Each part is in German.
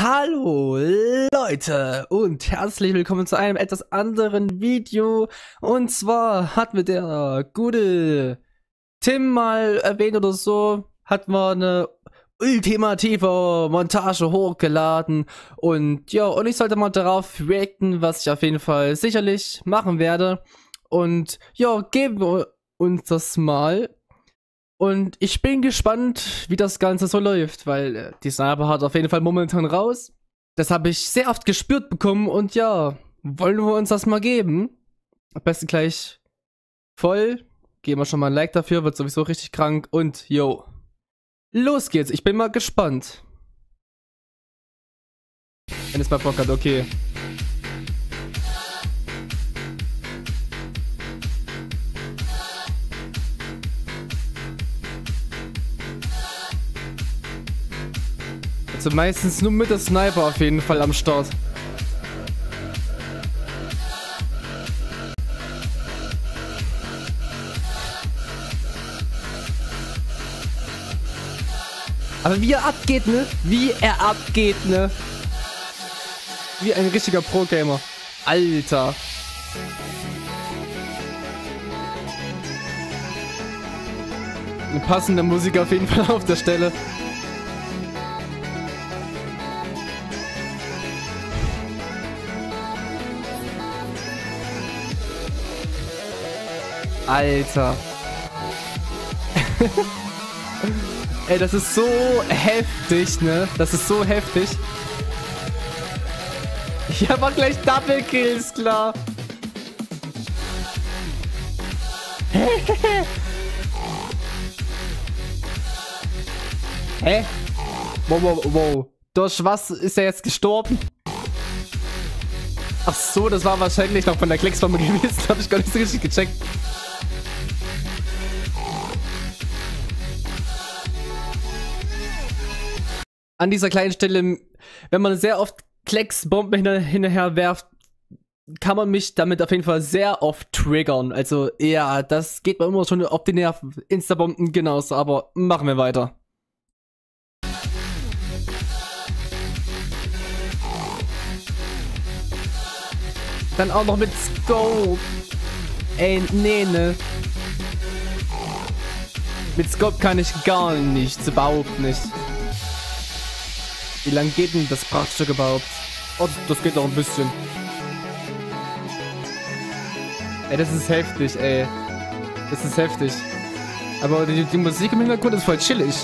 Hallo Leute und herzlich willkommen zu einem etwas anderen Video. Und zwar hat mir der gute Tim mal erwähnt oder so, hat mal eine ultimative Montage hochgeladen. Und ja, und ich sollte mal darauf reacten, was ich auf jeden Fall sicherlich machen werde. Und ja, geben wir uns das mal. Und ich bin gespannt, wie das Ganze so läuft, weil die Sniper hat auf jeden Fall momentan raus. Das habe ich sehr oft gespürt bekommen und ja, wollen wir uns das mal geben. Am besten gleich voll. Geben wir schon mal ein Like dafür, wird sowieso richtig krank und yo. Los geht's, ich bin mal gespannt. Wenn es mal Bock hat, okay. Also meistens nur mit der Sniper auf jeden Fall am Start. Aber wie er abgeht, ne? Wie er abgeht, ne? Wie ein richtiger Pro-Gamer. Alter. Eine passende Musik auf jeden Fall auf der Stelle. Alter. Ey, das ist so heftig, ne? Das ist so heftig. Ich hab auch gleich Double Kills, klar. Hä? Wow, wow, wow. Durch was ist er jetzt gestorben? Ach so, das war wahrscheinlich noch von der Klicksform gewesen. Hab ich gar nicht so richtig gecheckt. An dieser kleinen Stelle, wenn man sehr oft Klecksbomben hinterher werft, kann man mich damit auf jeden Fall sehr oft triggern. Also ja, das geht mir immer schon auf die Nerven. Instabomben genauso, aber machen wir weiter. Dann auch noch mit Scope. Ey, nee, ne. Mit Scope kann ich gar nichts, überhaupt nicht. Wie lang geht denn das Prachtstück überhaupt? Oh, das geht doch ein bisschen. Ey, das ist heftig, ey. Das ist heftig. Aber die Musik im Hintergrund ist voll chillig.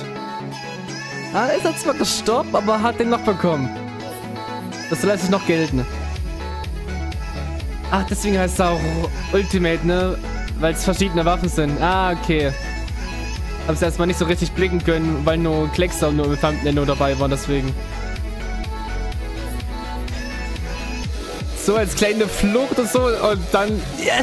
Ah, ist er zwar gestorben, aber hat den noch bekommen. Das lässt sich noch gelten. Ach, deswegen heißt es auch Ultimate, ne? Weil es verschiedene Waffen sind. Ah, okay. Hab's erstmal nicht so richtig blicken können, weil nur Kleckser und nur Thumbnail dabei waren, deswegen. So, als kleine Flucht oder so und dann. Yeah.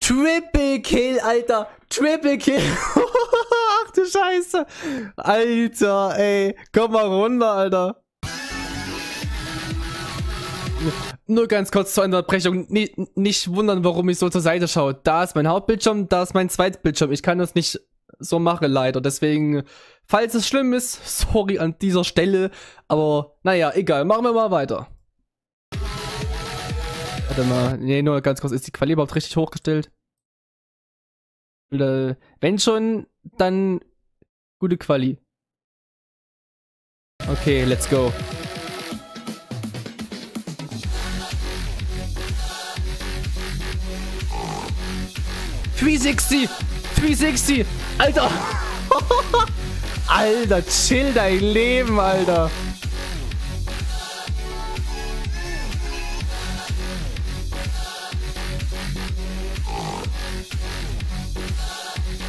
Triple Kill, Alter! Triple Kill! Ach du Scheiße! Alter, ey! Komm mal runter, Alter! Nur ganz kurz zur Unterbrechung, nicht wundern, warum ich so zur Seite schaue. Da ist mein Hauptbildschirm, da ist mein Zweitbildschirm. Ich kann das nicht so machen, leider. Deswegen, falls es schlimm ist, sorry an dieser Stelle. Aber, naja, egal. Machen wir mal weiter. Warte mal. Nee, nur ganz kurz. Ist die Quali überhaupt richtig hochgestellt? Wenn schon, dann gute Quali. Okay, let's go. ...360! Alter! Alter, chill dein Leben, Alter!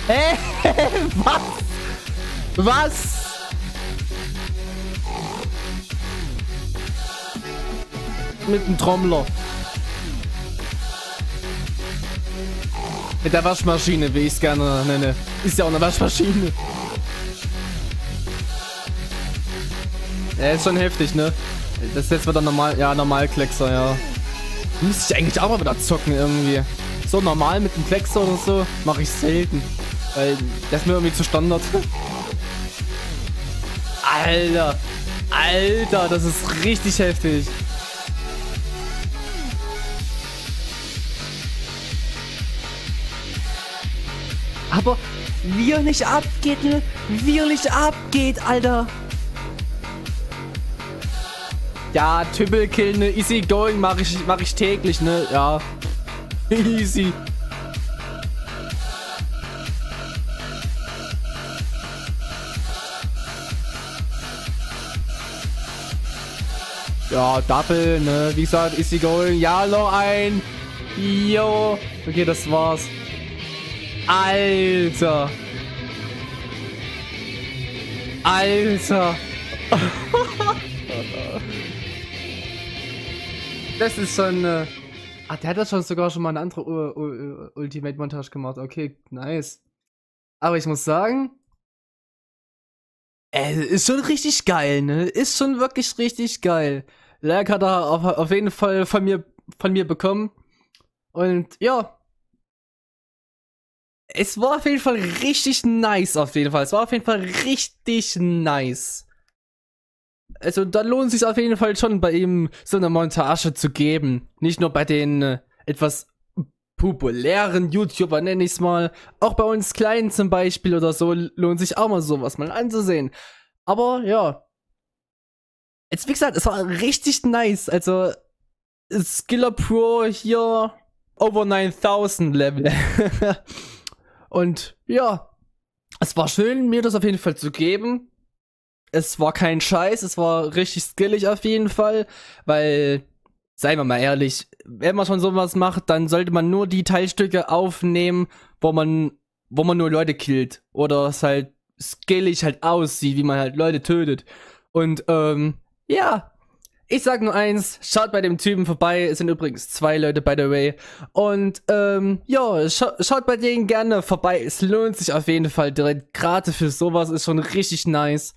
Hä? Was? Was? Mit dem Trommler. Mit der Waschmaschine, wie ich es gerne nenne. Ist ja auch eine Waschmaschine. Ja, ist schon heftig, ne? Das ist jetzt wieder normal. Ja, normal Kleckser, ja. Müsste ich eigentlich auch mal wieder zocken irgendwie. So normal mit dem Kleckser oder so mache ich selten. Weil das ist mir irgendwie zu Standard. Alter. Alter, das ist richtig heftig. Aber wir nicht abgeht, ne? Wir nicht abgeht, Alter. Ja, Triple-Kill, ne? Easy going mach ich täglich, ne? Ja. Easy. Ja, Double, ne? Wie gesagt, easy going. Ja, noch ein. Jo. Okay, das war's. Alter. Alter. Das ist schon... Ach, der hat das sogar schon mal eine andere Ultimate-Montage gemacht. Okay, nice. Aber ich muss sagen... ist schon richtig geil, ne? Ist schon wirklich richtig geil. Lag hat er auf jeden Fall von mir bekommen. Und ja... Es war auf jeden Fall richtig nice, auf jeden Fall. Es war auf jeden Fall richtig nice. Also da lohnt es sich auf jeden Fall schon, bei ihm so eine Montage zu geben. Nicht nur bei den etwas populären YouTubern, nenne ich es mal. Auch bei uns Kleinen zum Beispiel oder so lohnt sich auch mal sowas mal anzusehen. Aber ja. Jetzt wie gesagt, es war richtig nice. Also Skiller Pro hier over 9000 Level. Und ja, es war schön, mir das auf jeden Fall zu geben. Es war kein Scheiß, es war richtig skillig auf jeden Fall, weil, seien wir mal ehrlich, wenn man schon sowas macht, dann sollte man nur die Teilstücke aufnehmen, wo man nur Leute killt. Oder es halt skillig halt aussieht, wie man halt Leute tötet. Und ja, ich sag nur eins, schaut bei dem Typen vorbei, es sind übrigens 2 Leute, by the way. Und ja, schaut bei denen gerne vorbei, es lohnt sich auf jeden Fall direkt, gerade für sowas, ist schon richtig nice.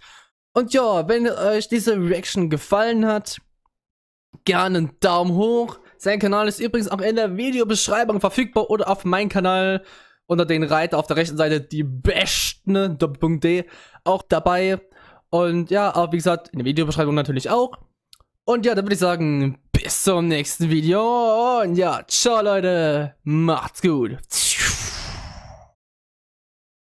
Und ja, wenn euch diese Reaction gefallen hat, gerne einen Daumen hoch. Sein Kanal ist übrigens auch in der Videobeschreibung verfügbar oder auf meinem Kanal unter den Reiter auf der rechten Seite die besten Doppelpunkt.de auch dabei. Und ja, aber wie gesagt, in der Videobeschreibung natürlich auch. Und ja, dann würde ich sagen, bis zum nächsten Video und ja, ciao Leute, macht's gut.